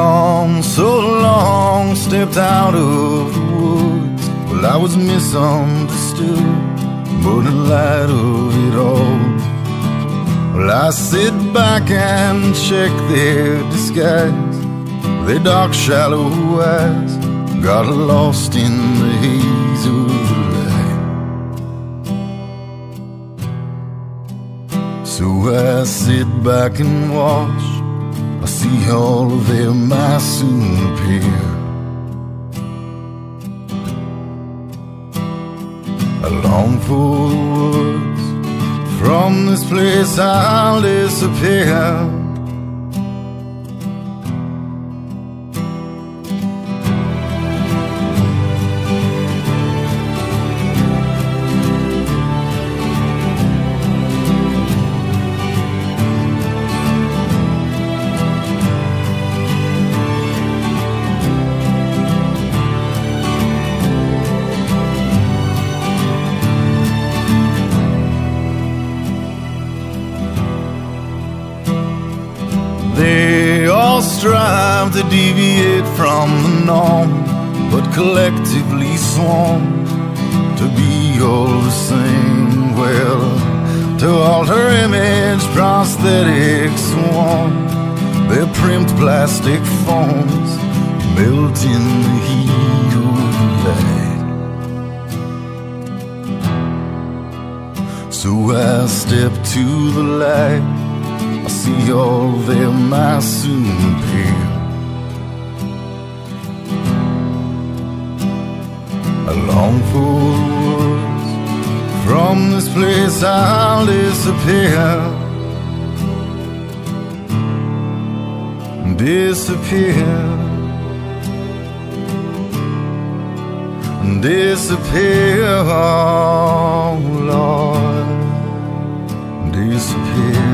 gone so long, stepped out of the woods. Well, I was misunderstood, but in light of it all, well, I sit back and check their disguise. Their dark, shallow eyes got lost in the haze of the light. So I sit back and watch. I see all of their masks soon appear. I long for the woods. From this place I'll disappear. Strive to deviate from the norm, but collectively sworn to be all the same. Well, to alter image, prosthetics worn, their primed plastic forms melt in the heat of light. So I step to the light. I see all their masks soon appear. I long for the woods. From this place I'll disappear. Disappear. Disappear. Oh Lord, disappear.